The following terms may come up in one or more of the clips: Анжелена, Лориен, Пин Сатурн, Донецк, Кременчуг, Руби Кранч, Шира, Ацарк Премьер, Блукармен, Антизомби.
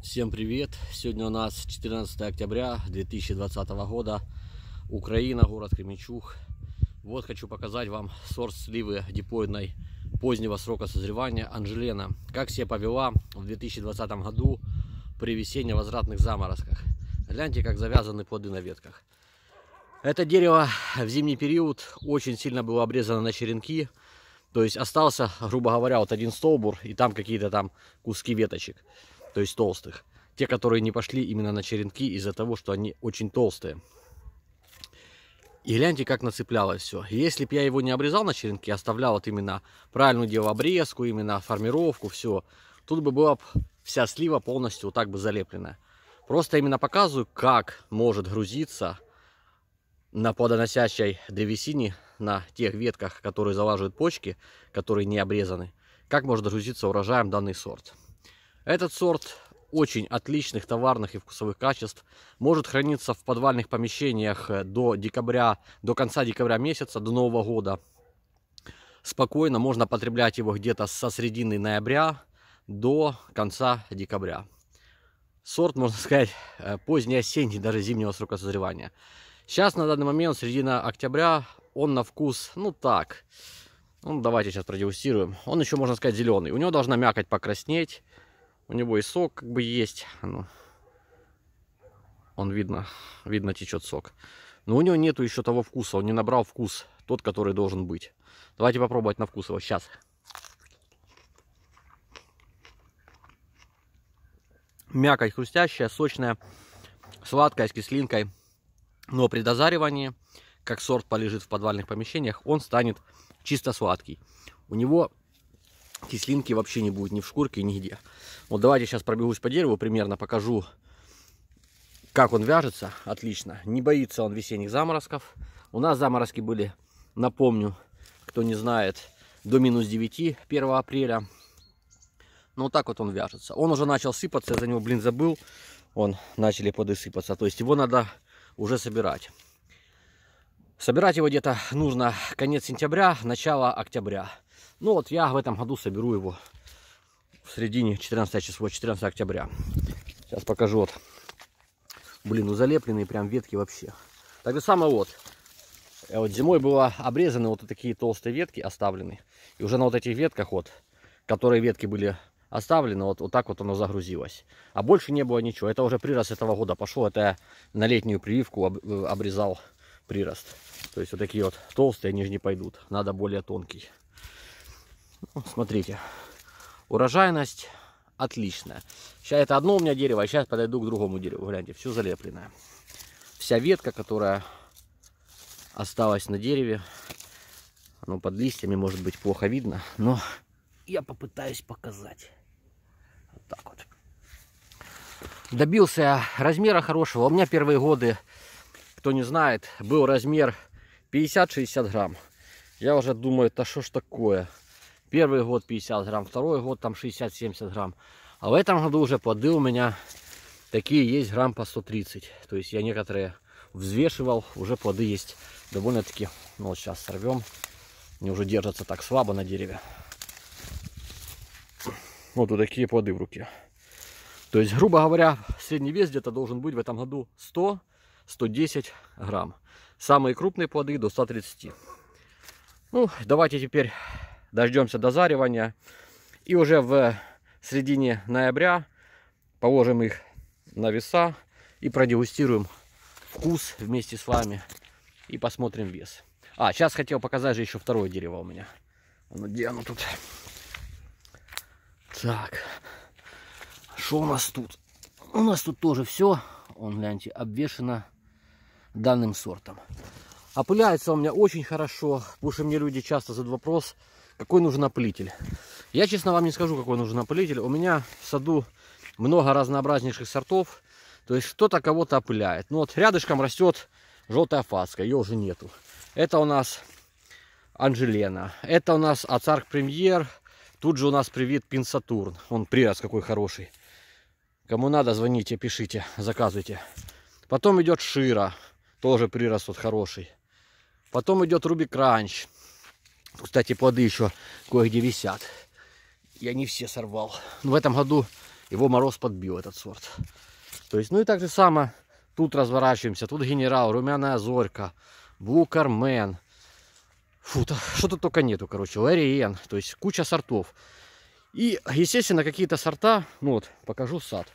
Всем привет! Сегодня у нас 14 октября 2020 года, Украина, город Кременчуг. Вот хочу показать вам сорт сливы диплоидной позднего срока созревания Анжелена. Как себя повела в 2020 году при весенне-возвратных заморозках. Гляньте, как завязаны плоды на ветках. Это дерево в зимний период очень сильно было обрезано на черенки. То есть остался, грубо говоря, вот один столбур и там какие-то там куски веточек. То есть толстых. Те, которые не пошли именно на черенки из-за того, что они очень толстые. И гляньте, как нацеплялось все. Если бы я его не обрезал на черенки, оставлял вот именно правильную дело обрезку, именно формировку, все. Тут бы была вся слива полностью вот так бы залеплена. Просто именно показываю, как может грузиться на плодоносящей древесине, на тех ветках, которые залаживают почки, которые не обрезаны. Как может грузиться урожаем данный сорт. Этот сорт очень отличных товарных и вкусовых качеств. Может храниться в подвальных помещениях до конца декабря месяца, до Нового года. Спокойно можно потреблять его где-то со середины ноября до конца декабря. Сорт, можно сказать, позднеосенний, даже зимнего срока созревания. Сейчас на данный момент, середина октября, он на вкус, ну так. Ну, давайте сейчас продегустируем. Он еще, можно сказать, зеленый. У него должна мякоть покраснеть. У него и сок как бы есть, он видно течет сок. Но у него нету еще того вкуса, он не набрал вкус, тот, который должен быть. Давайте попробовать на вкус его сейчас. Мякоть хрустящая, сочная, сладкая, с кислинкой. Но при дозаривании, как сорт полежит в подвальных помещениях, он станет чисто сладкий. У него кислинки вообще не будет ни в шкурке, нигде. Вот давайте сейчас пробегусь по дереву, примерно покажу, как он вяжется. Отлично. Не боится он весенних заморозков. У нас заморозки были, напомню, кто не знает, до минус 9 1 апреля. Но вот так вот он вяжется. Он уже начал сыпаться, я за него, блин, забыл. Начали плоды сыпаться. То есть его надо уже собирать. Собирать его где-то нужно конец сентября, начало октября. Ну вот я в этом году соберу его в середине 14 числа, 14 октября. Сейчас покажу вот. Блин, залепленные прям ветки вообще. Так же самое вот. Вот зимой было обрезаны вот такие толстые ветки оставлены. И уже на вот этих ветках вот, которые ветки были оставлены, вот так вот оно загрузилось. А больше не было ничего. Это уже прирост этого года пошел. Это я на летнюю прививку обрезал прирост. То есть вот такие вот толстые, они же не пойдут. Надо более тонкий. Смотрите, урожайность отличная. Сейчас это одно у меня дерево, а сейчас подойду к другому дереву. Гляньте, все залепленное. Вся ветка, которая осталась на дереве, ну, под листьями, может быть, плохо видно, но я попытаюсь показать. Вот так вот. Добился я размера хорошего. У меня первые годы, кто не знает, был размер 50-60 грамм. Я уже думаю, да что ж такое? Первый год 50 грамм, второй год там 60-70 грамм. А в этом году уже плоды у меня такие есть грамм по 130. То есть я некоторые взвешивал, уже плоды есть довольно-таки. Ну вот сейчас сорвем. Они уже держатся так слабо на дереве. Вот такие плоды в руке. То есть, грубо говоря, средний вес где-то должен быть в этом году 100-110 грамм. Самые крупные плоды до 130. Ну, давайте теперь дождемся дозаривания и уже в середине ноября положим их на веса и продегустируем вкус вместе с вами и посмотрим вес. А, сейчас хотел показать же еще второе дерево у меня. Где оно тут? Так, что у нас тут? У нас тут тоже все, гляньте, обвешено данным сортом. Опыляется у меня очень хорошо, потому что мне люди часто задают вопрос, какой нужен опылитель. Я, честно, вам не скажу, какой нужен опылитель. У меня в саду много разнообразнейших сортов. То есть кто-то кого-то опыляет. Ну вот рядышком растет желтая фаска, ее уже нету. Это у нас Анжелена. Это у нас Ацарк Премьер. Тут же у нас привит Пин Сатурн. Он прирост какой хороший. Кому надо, звоните, пишите, заказывайте. Потом идет Шира. Тоже прирост вот хороший. Потом идет Руби Кранч. Кстати, плоды еще кое-где висят. Я не все сорвал. В этом году его мороз подбил, этот сорт. То есть, ну и так же само тут разворачиваемся. Тут генерал, румяная зорька, блукармен. Фу, что тут только нету, короче, лориен. То есть, куча сортов. И, естественно, какие-то сорта, ну вот, покажу сад.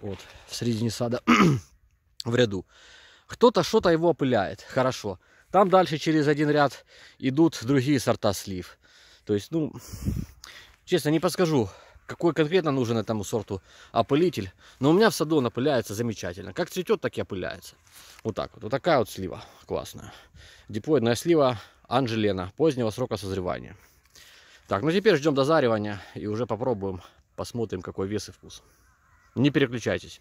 Вот, в середине сада, в ряду. Кто-то что-то его опыляет, хорошо. Там дальше через один ряд идут другие сорта слив. То есть, ну, честно, не подскажу, какой конкретно нужен этому сорту опылитель. Но у меня в саду он опыляется замечательно. Как цветет, так и опыляется. Вот так вот. Вот такая вот слива классная. Диплоидная слива Анжелена, позднего срока созревания. Так, ну теперь ждем дозаривания и уже попробуем, посмотрим, какой вес и вкус. Не переключайтесь.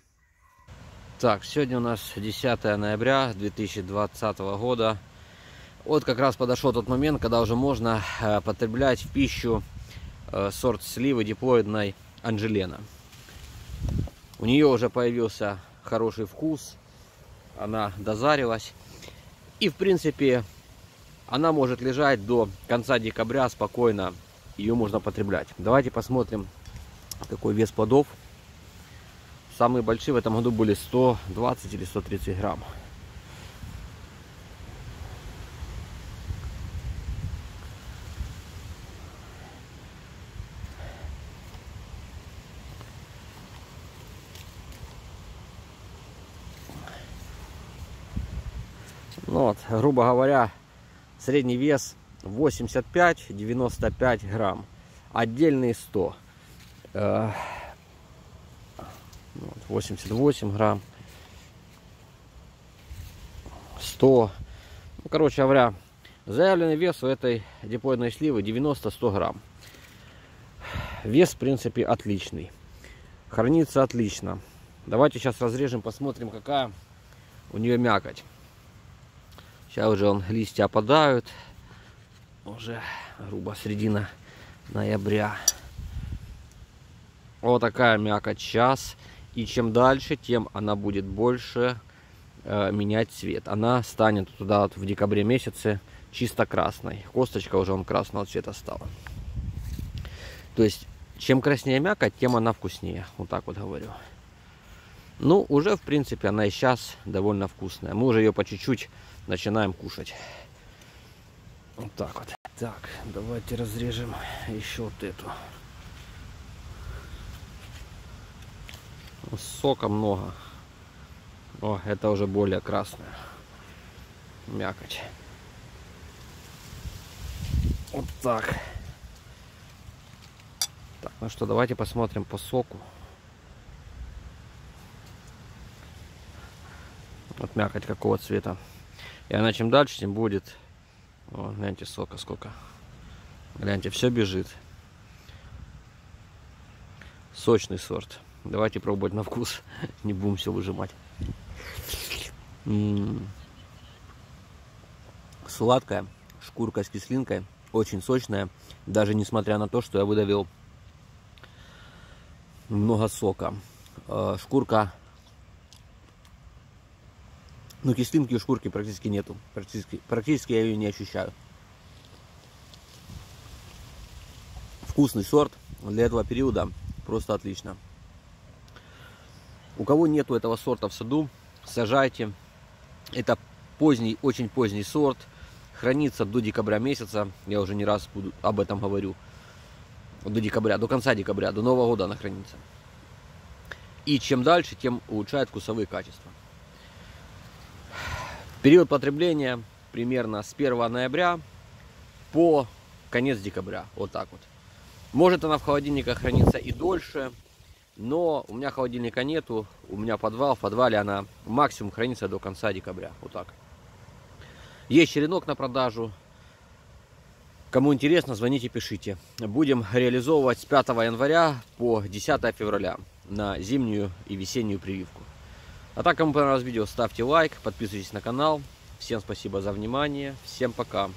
Так, сегодня у нас 10 ноября 2020 года. Вот как раз подошел тот момент, когда уже можно потреблять в пищу сорт сливы диплоидной Анжелена. У нее уже появился хороший вкус, она дозарилась. И в принципе она может лежать до конца декабря спокойно, ее можно потреблять. Давайте посмотрим, какой вес плодов. Самые большие в этом году были 120 или 130 грамм. Ну вот, грубо говоря, средний вес 85-95 грамм. Отдельные 100. 88 грамм, 100. Ну, короче говоря, заявленный вес у этой диплоидной сливы 90-100 грамм. Вес, в принципе, отличный. Хранится отлично. Давайте сейчас разрежем, посмотрим, какая у нее мякоть. Сейчас уже листья опадают. Уже, грубо, середина ноября. Вот такая мякоть сейчас. И чем дальше, тем она будет больше менять цвет. Она станет туда вот в декабре месяце чисто красной. Косточка уже красного цвета стала. То есть, чем краснее мякоть, тем она вкуснее. Вот так вот говорю. Ну, уже, в принципе, она и сейчас довольно вкусная. Мы уже ее по чуть-чуть начинаем кушать. Вот так вот. Так, давайте разрежем еще вот эту. Сока много. О, это уже более красная мякоть. Вот так. Так, ну что, давайте посмотрим по соку. Вот мякоть какого цвета. И она чем дальше, тем будет. О, гляньте, сока сколько. Гляньте, все бежит. Сочный сорт. Давайте пробовать на вкус, не будем все выжимать. Сладкая, шкурка с кислинкой, очень сочная, даже несмотря на то, что я выдавил много сока. Шкурка, ну кислинки у шкурки практически нету, практически я ее не ощущаю. Вкусный сорт для этого периода, просто отлично. У кого нету этого сорта в саду, сажайте. Это поздний, очень поздний сорт. Хранится до декабря месяца. Я уже не раз об этом говорю. До декабря, до конца декабря, до Нового года она хранится. И чем дальше, тем улучшает вкусовые качества. Период потребления примерно с 1 ноября по конец декабря. Вот так вот. Может она в холодильниках хранится и дольше. Но у меня холодильника нету, у меня подвал, в подвале она максимум хранится до конца декабря, вот так. Есть черенок на продажу, кому интересно, звоните, пишите. Будем реализовывать с 5 января по 10 февраля на зимнюю и весеннюю прививку. А так, кому понравилось видео, ставьте лайк, подписывайтесь на канал. Всем спасибо за внимание, всем пока.